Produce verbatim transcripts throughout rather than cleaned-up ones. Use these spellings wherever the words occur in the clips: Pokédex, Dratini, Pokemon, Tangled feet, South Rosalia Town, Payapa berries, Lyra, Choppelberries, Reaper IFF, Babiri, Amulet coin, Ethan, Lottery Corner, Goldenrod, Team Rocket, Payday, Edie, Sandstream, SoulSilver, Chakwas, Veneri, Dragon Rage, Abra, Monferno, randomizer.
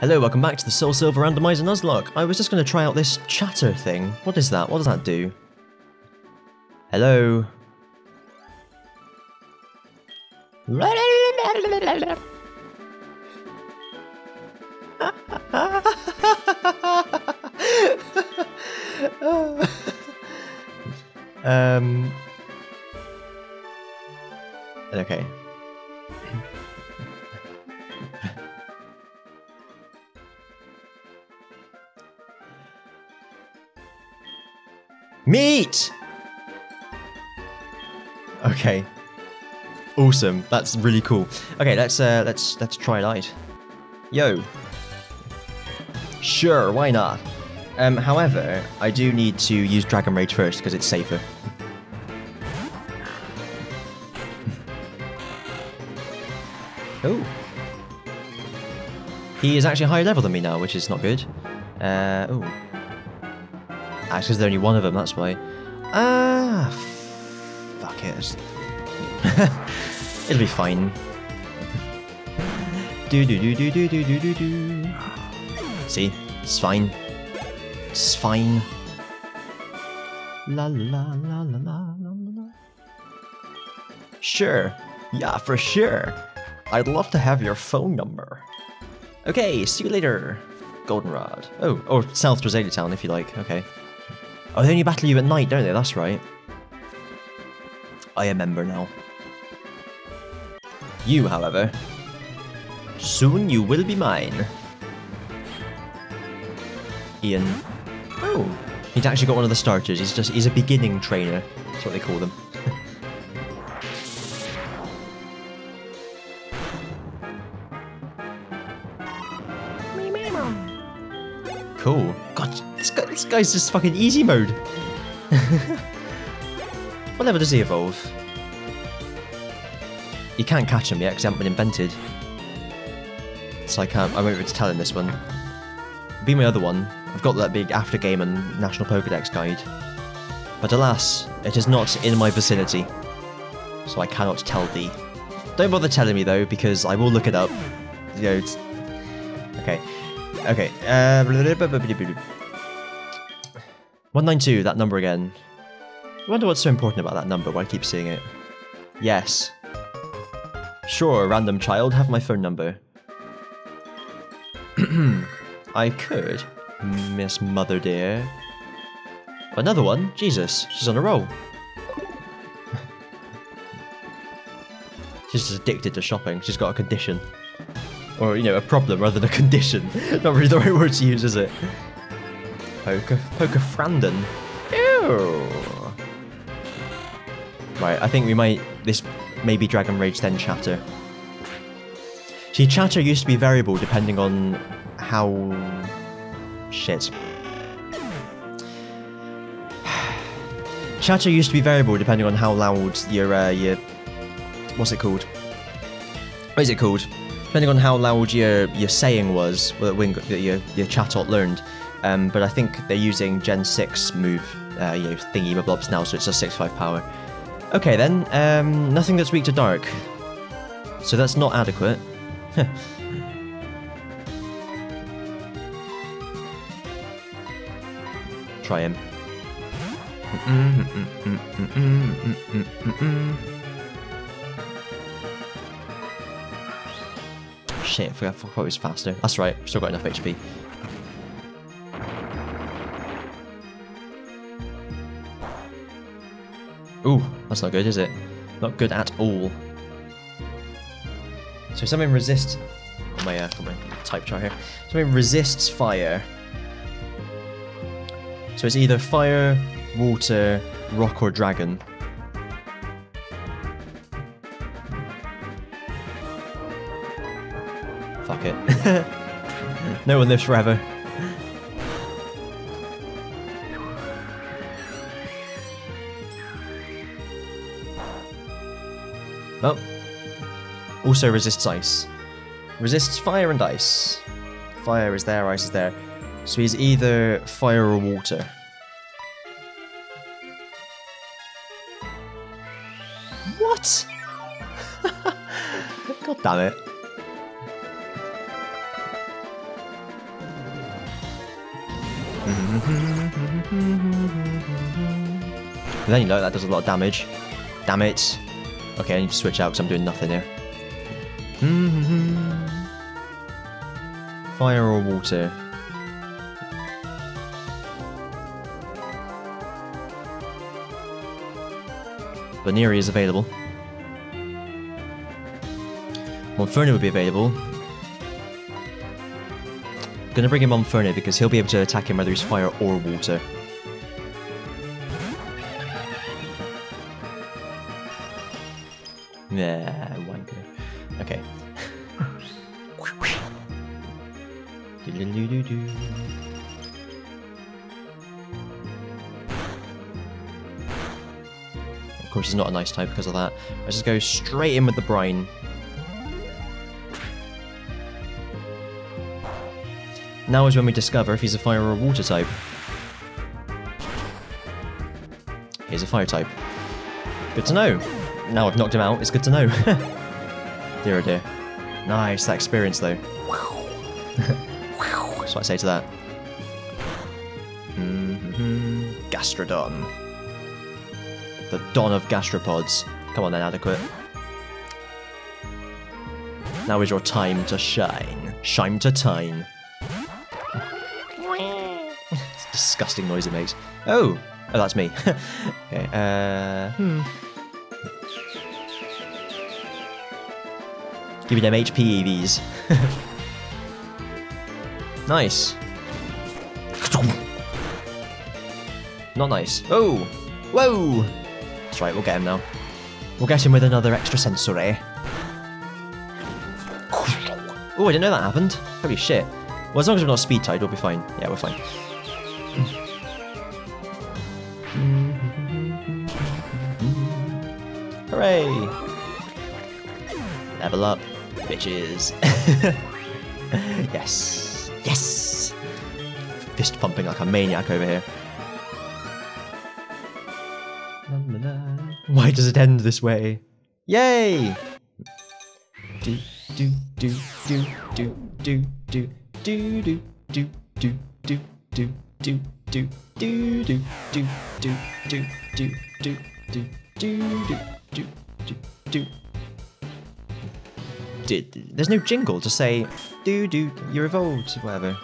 Hello, welcome back to the SoulSilver Randomizer Nuzlocke. I was just going to try out this Chatter thing. What is that? What does that do? Hello? um... Okay. Meat! Okay. Awesome. That's really cool. Okay, let's uh let's let's try light. Yo. Sure, why not? Um however, I do need to use Dragon Rage first because it's safer. Oh. He is actually higher level than me now, which is not good. Uh oh. That's because there's only one of them, that's why. Ah, fuck it. It'll be fine. Do do do do do do do do. See? It's fine. It's fine. La la la la la la. Sure. Yeah, for sure. I'd love to have your phone number. Okay, see you later. Goldenrod. Oh, or South Rosalia Town if you like. Okay. Oh, they only battle you at night, don't they? That's right. I remember now. You, however. Soon you will be mine. Ian. Oh. He's actually got one of the starters. He's just, he's a beginning trainer. That's what they call them. Cool. God, this guy, this guy's just fucking easy mode. What level does he evolve? You can't catch him yet because he hasn't been invented. So I can't, I won't be able to tell him this one. It'll be my other one. I've got that big after game and National Pokédex guide. But alas, it is not in my vicinity. So I cannot tell thee. Don't bother telling me though, because I will look it up. You know, it's... Okay. Okay, uh, one ninety-two, that number again. I wonder what's so important about that number, why I keep seeing it. Yes. Sure, random child, have my phone number. I could, Miss Mother Dear. Another one? Jesus, she's on a roll. She's just addicted to shopping, she's got a condition. Or, you know, a problem rather than a condition. Not really the right word to use, is it? Poker, Poker Frandon. Ew! Right, I think we might... This may be Dragon Rage, then Chatter. See, Chatter used to be variable depending on how... Shit. Chatter used to be variable depending on how loud your, uh, your... What's it called? What is it called? Depending on how loud your your saying was, well, that your your Chatot learned, um, but I think they're using Gen six move, uh, you know, thingy mablobs now, so it's a six five power. Okay then, um, nothing that's weak to dark, so that's not adequate. Try him. Mm-mm, mm-mm, mm-mm, mm-mm, mm-mm. Shit, I forgot what was faster. That's right, still got enough H P. Ooh, that's not good, is it? Not good at all. So something resists... Got my, uh, got my type chart here. Something resists fire. So it's either fire, water, rock or dragon. Fuck it. No one lives forever. Oh. Also resists ice. Resists fire and ice. Fire is there, ice is there. So he's either fire or water. What? God damn it. And then you know that does a lot of damage. Damn it. Okay, I need to switch out because I'm doing nothing here. Fire or water? Veneri is available. Monferno would be available. I'm gonna bring him Monferno because he'll be able to attack him whether he's fire or water. Yeah, wanker. Okay. Of course, he's not a nice type because of that. Let's just go straight in with the brine. Now is when we discover if he's a fire or a water type. He's a fire type. Good to know. Now I've knocked him out, it's good to know. Dear oh dear. Nice, that experience though. That's what I say to that. Mm-hmm. Gastrodon. The Don of Gastropods. Come on then, adequate. Now is your time to shine. Shine to time. Disgusting noise it makes. Oh! Oh, that's me. Okay, uh... Hmm. Give me them H P E Vs. Nice. Not nice. Oh! Whoa! That's right, we'll get him now. We'll get him with another extra sensory. Oh, I didn't know that happened. Holy shit. Well, as long as we're not speed tied, we'll be fine. Yeah, we're fine. Hooray! Level up, bitches. Yes. Yes! Fist pumping like a maniac over here. Why does it end this way? Yay! Do, do, do, do, do, do, do, do, do, do, do, do, do. Do do do do do do do do do do do do do. There's no jingle to say do do you're evolved or whatever.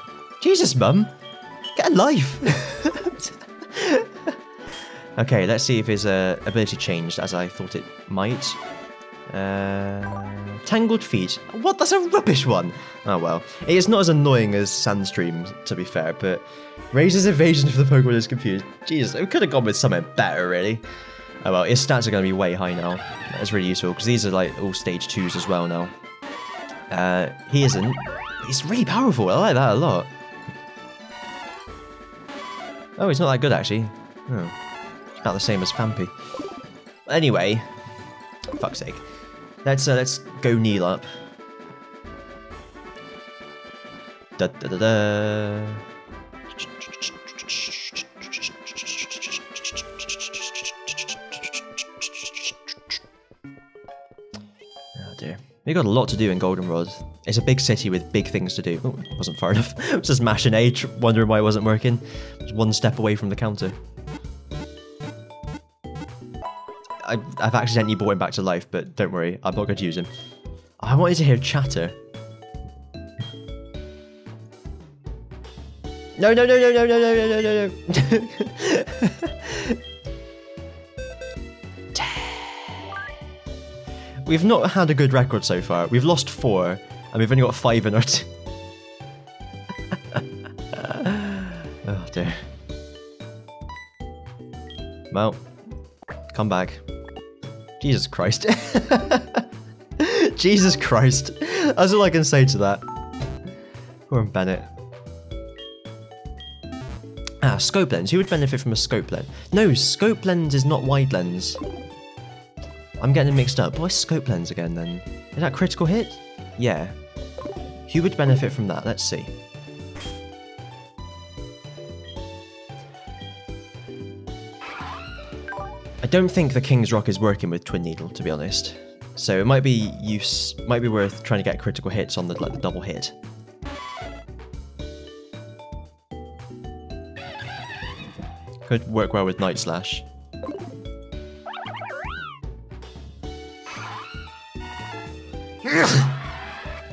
Jesus, mum, get a life. Okay, let's see if his uh, ability changed as I thought it might. Uh, Tangled Feet. What? That's a rubbish one! Oh well. It's not as annoying as Sandstream, to be fair, but raises evasion for the Pokemon is confused. Jesus, we could have gone with something better, really. Oh well, his stats are going to be way high now. That's really useful, because these are like all stage twos as well now. Uh, he isn't. He's really powerful, I like that a lot. Oh, he's not that good actually. Oh. About the same as Fampy. Anyway. Fuck's sake. Let's uh, let's go kneel up. Da, da, da, da. Oh dear, we got a lot to do in Goldenrod. It's a big city with big things to do. Oh, it wasn't far enough. I was just mashing A, wondering why it wasn't working. I was one step away from the counter. I've accidentally brought him back to life, but don't worry, I'm not going to use him. I wanted to hear Chatter. No, no, no, no, no, no, no, no, no, no. We've not had a good record so far. We've lost four, and we've only got five in our team. Oh, dear. Well, come back. Jesus Christ. Jesus Christ. That's all I can say to that. Poor Bennett. Ah, scope lens. Who would benefit from a scope lens? No, scope lens is not wide lens. I'm getting it mixed up. Why scope lens again then? Is that critical hit? Yeah. Who would benefit from that? Let's see. I don't think the King's Rock is working with Twin Needle, to be honest. So it might be use, might be worth trying to get critical hits on the like the double hit. could work well with Night Slash.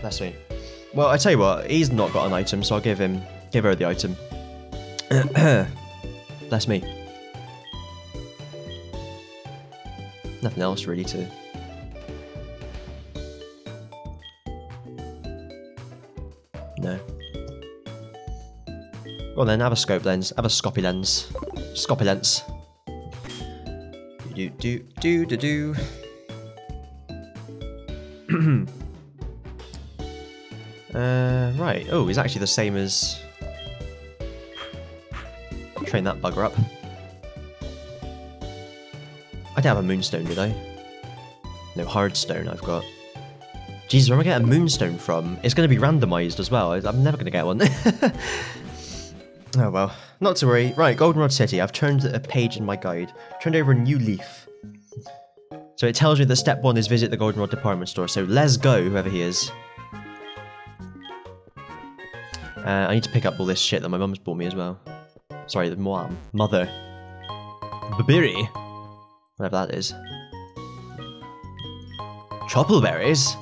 Bless me. Well, I tell you what, he's not got an item, so I'll give him, give her the item. Bless me. Nothing else really to. No. Well then, have a scope lens. Have a scoppy lens. Scoppy lens. Do do do do do. do. Uh, right. Oh, it's actually the same as. Train that bugger up. I didn't have a moonstone, did I? No, hard stone I've got. Jesus, where am I going to get a moonstone from? It's going to be randomised as well. I'm never going to get one. Oh well, not to worry. Right, Goldenrod City. I've turned a page in my guide. Turned over a new leaf. So it tells me that step one is visit the Goldenrod department store. So let's go, whoever he is. Uh, I need to pick up all this shit that my mum's bought me as well. Sorry, the mom. Mother. Babiri. Whatever that is. Choppelberries?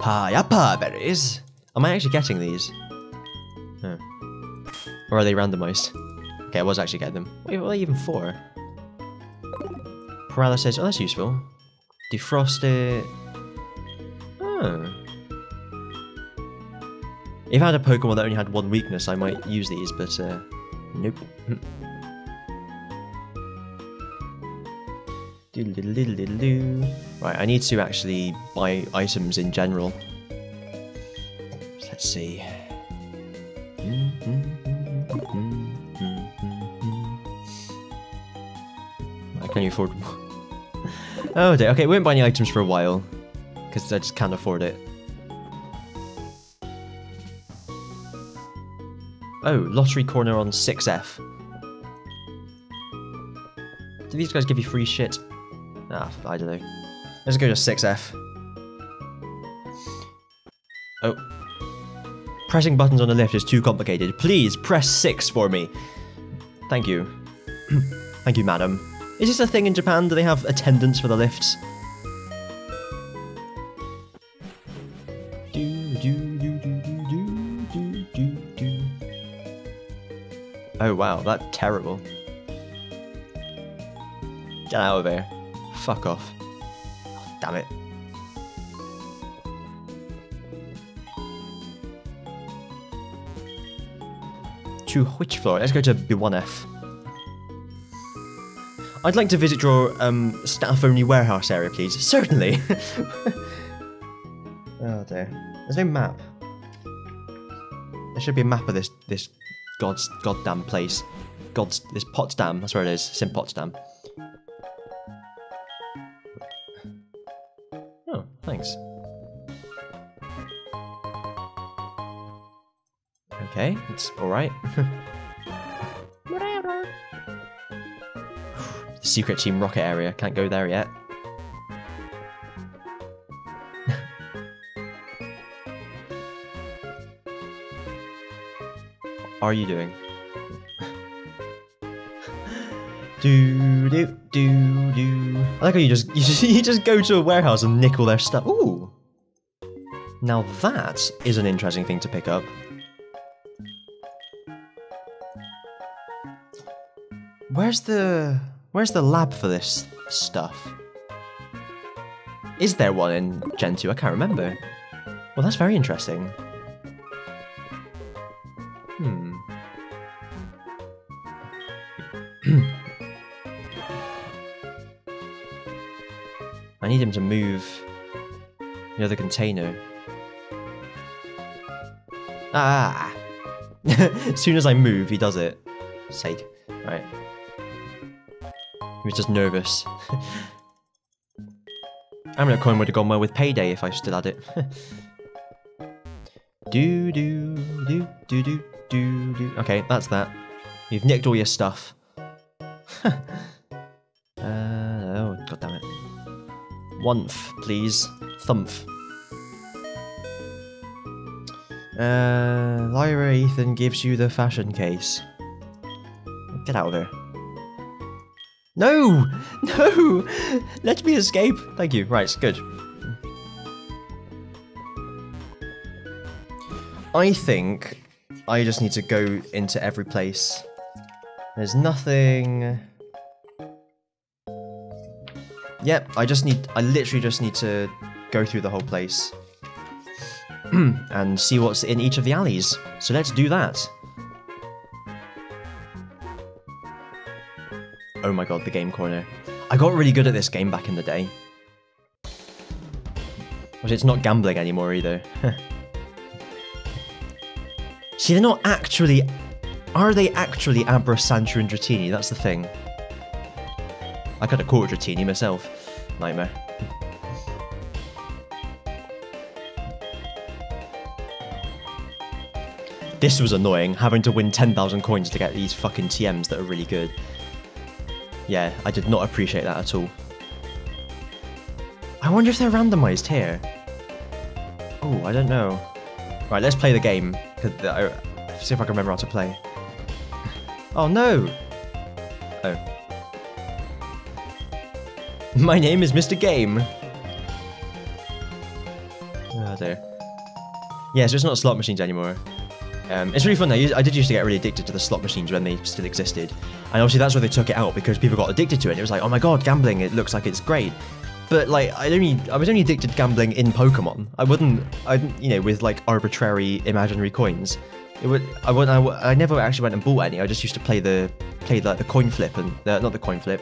Payapa berries? Am I actually getting these? No. Or are they randomised? Okay, I was actually getting them. What are they even for? Paralysis. Oh, that's useful. Defrost it. Oh. If I had a Pokemon that only had one weakness, I might use these, but uh, nope. Right, I need to actually buy items in general. Let's see. I can't afford. Oh dear. Okay, we won't buy any items for a while because I just can't afford it. Oh, Lottery Corner on six F. Do these guys give you free shit? Ah, I don't know. Let's go to six F. Oh. Pressing buttons on the lift is too complicated. Please, press six for me. Thank you. Thank you, madam. Is this a thing in Japan? Do they have attendants for the lifts? Do, do, do, do, do, do, do, do. Oh wow, that's terrible. Get out of here. Fuck off. Oh, damn it. To which floor? Let's go to B one F. I'd like to visit your um, staff-only warehouse area, please. Certainly. Oh dear. There's no map. There should be a map of this this. God's goddamn place. God's this Potsdam, that's where it is. It's in Potsdam. Oh, thanks. Okay, it's alright. Whatever. The secret Team Rocket area, can't go there yet. Are you doing? do do do do. I like how you just you just you just go to a warehouse and nick all their stuff. Ooh. Now that is an interesting thing to pick up. Where's the where's the lab for this stuff? Is there one in Gen two? I can't remember. Well, that's very interesting. Hmm. I need him to move the other container. Ah! As soon as I move, he does it. Sake. Right. He was just nervous. Amulet coin would have gone well with Payday if I still had it. Do do do do do. Do, do. Okay, that's that. You've nicked all your stuff. uh, oh, god damn it. Wonf, please. Thumph. Uh, Lyra, Ethan gives you the fashion case. Get out of there. No! No! Let me escape! Thank you. Right, good. I think I just need to go into every place. There's nothing... Yep, I just need- I literally just need to go through the whole place. And see what's in each of the alleys. So let's do that. Oh my god, the game corner. I got really good at this game back in the day. But it's not gambling anymore either. See, they're not actually... Are they actually Abra, Sandshrew and Dratini? That's the thing. I could have caught Dratini myself. Nightmare. This was annoying, having to win ten thousand coins to get these fucking T Ms that are really good. Yeah, I did not appreciate that at all. I wonder if they're randomized here. Oh, I don't know. Right, let's play the game. See if I can remember how to play. Oh no! Oh. My name is Mister Game! Oh dear. Yeah, so it's not slot machines anymore. Um, it's really fun though. I did used to get really addicted to the slot machines when they still existed. And obviously that's where they took it out because people got addicted to it. And it was like, oh my god, gambling, it looks like it's great. But like, I only, I was only addicted to gambling in Pokemon. I wouldn't, I, you know, with like arbitrary imaginary coins. It would, I, would, I, would, I never actually went and bought any. I just used to play the, play like the coin flip and, the, not the coin flip.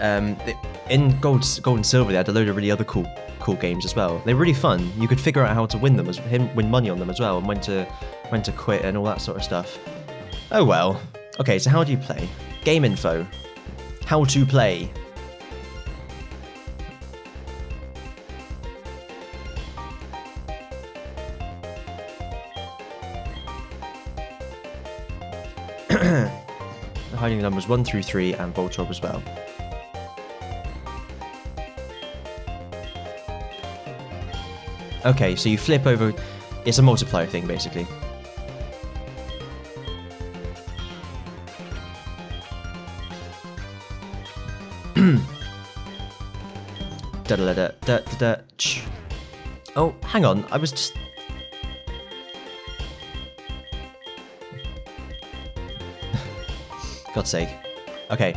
Um, it, in Gold, Gold and Silver, they had a load of really other cool cool games as well. They were really fun. You could figure out how to win them, as, win money on them as well, and when to when to quit and all that sort of stuff. Oh well. Okay, so how do you play? Game info. How to play. Hiding the numbers one through three and Voltorb as well. Okay, so you flip over, it's a multiplier thing basically. Oh, hang on, I was just... God's sake. Okay.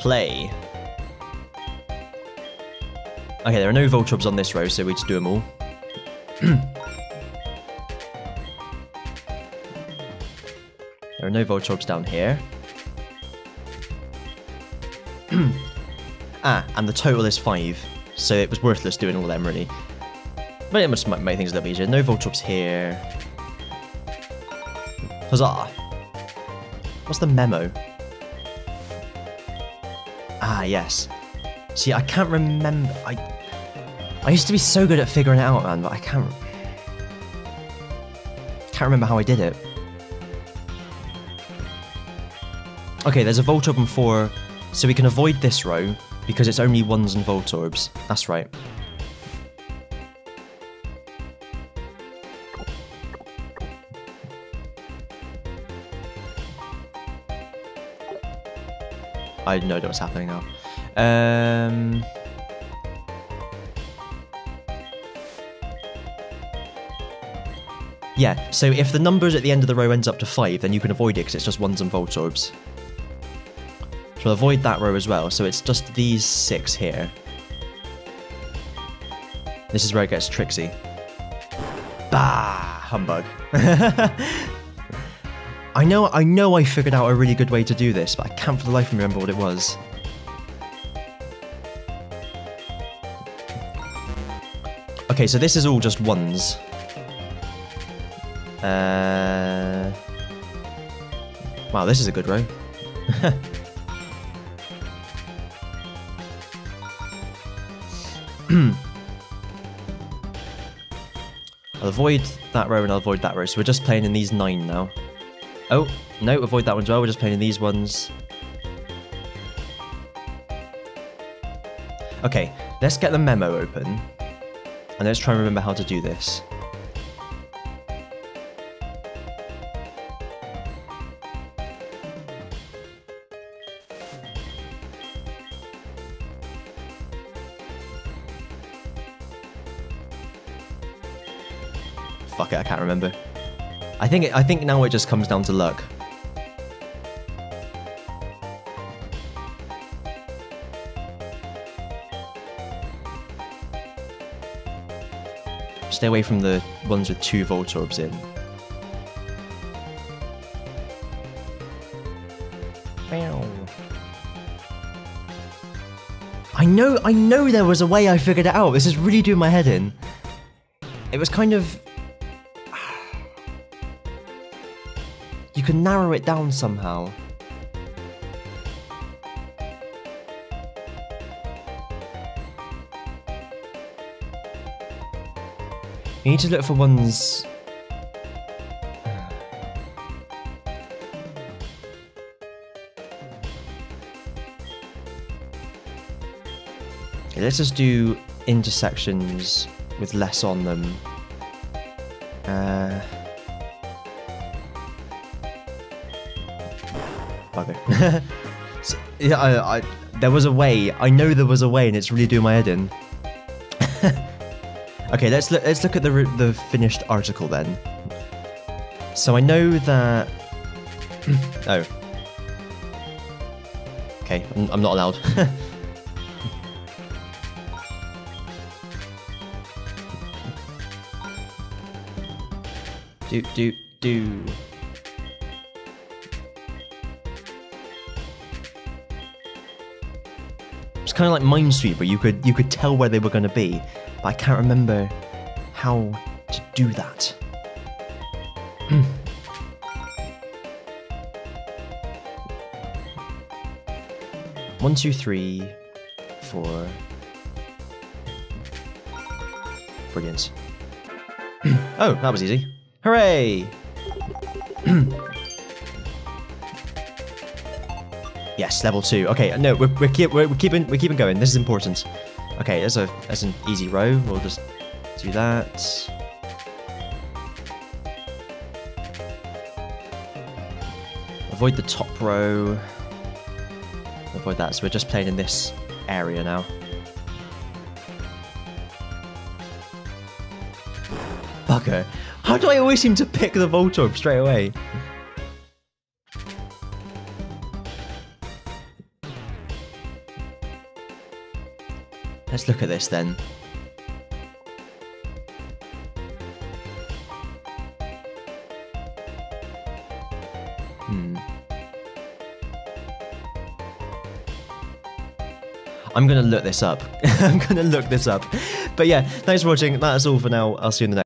Play. Okay, there are no Voltorbs on this row, so we just do them all. There are no Voltorbs down here. Ah, and the total is five, so it was worthless doing all of them, really. But it must make things a little bit easier. No Voltorbs here. Huzzah! What's the memo? Ah, yes. See, I can't remember... I... I used to be so good at figuring it out, man, but I can't... Can't remember how I did it. Okay, there's a Voltorb and four, so we can avoid this row, because it's only ones and Voltorbs. That's right. I have no idea what's happening now. Um... Yeah, so if the numbers at the end of the row ends up to five, then you can avoid it because it's just ones and Voltorbs. So we'll avoid that row as well, so it's just these six here. This is where it gets tricksy. Bah! Humbug. I know, I know I figured out a really good way to do this, but I can't for the life of me remember what it was. Okay, so this is all just ones. Uh, wow, this is a good row. I'll avoid that row and I'll avoid that row, so we're just playing in these nine now. Oh, no, avoid that one as well, we're just playing in these ones. Okay, let's get the memo open, and let's try and remember how to do this. fuck it, I can't remember. I think it, I think now it just comes down to luck. Stay away from the ones with two Voltorbs in. I know, I know there was a way I figured it out. This is really doing my head in. It was kind of... You can narrow it down somehow. You need to look for ones... Let's just do intersections with less on them. Uh... Bugger. so, yeah, I, I, there was a way. I know there was a way, and it's really doing my head in. Okay, let's look. Let's look at the the finished article then. So I know that. oh. Okay, I'm, I'm not allowed. Do, do, do. It's kind of like Minesweeper. You could, you could tell where they were going to be, but I can't remember how to do that. One, two, three, four. Brilliant. Oh, that was easy. Hooray! Yes, level two. Okay, no, we're we're, keep, we're we're keeping we're keeping going. This is important. Okay, there's a that's an easy row. We'll just do that. Avoid the top row. Avoid that. So we're just playing in this area now. Bugger. How do I always seem to pick the Voltorb straight away? Let's look at this then. Hmm. I'm gonna look this up. I'm gonna look this up. But yeah, thanks for watching. That's all for now. I'll see you in the next.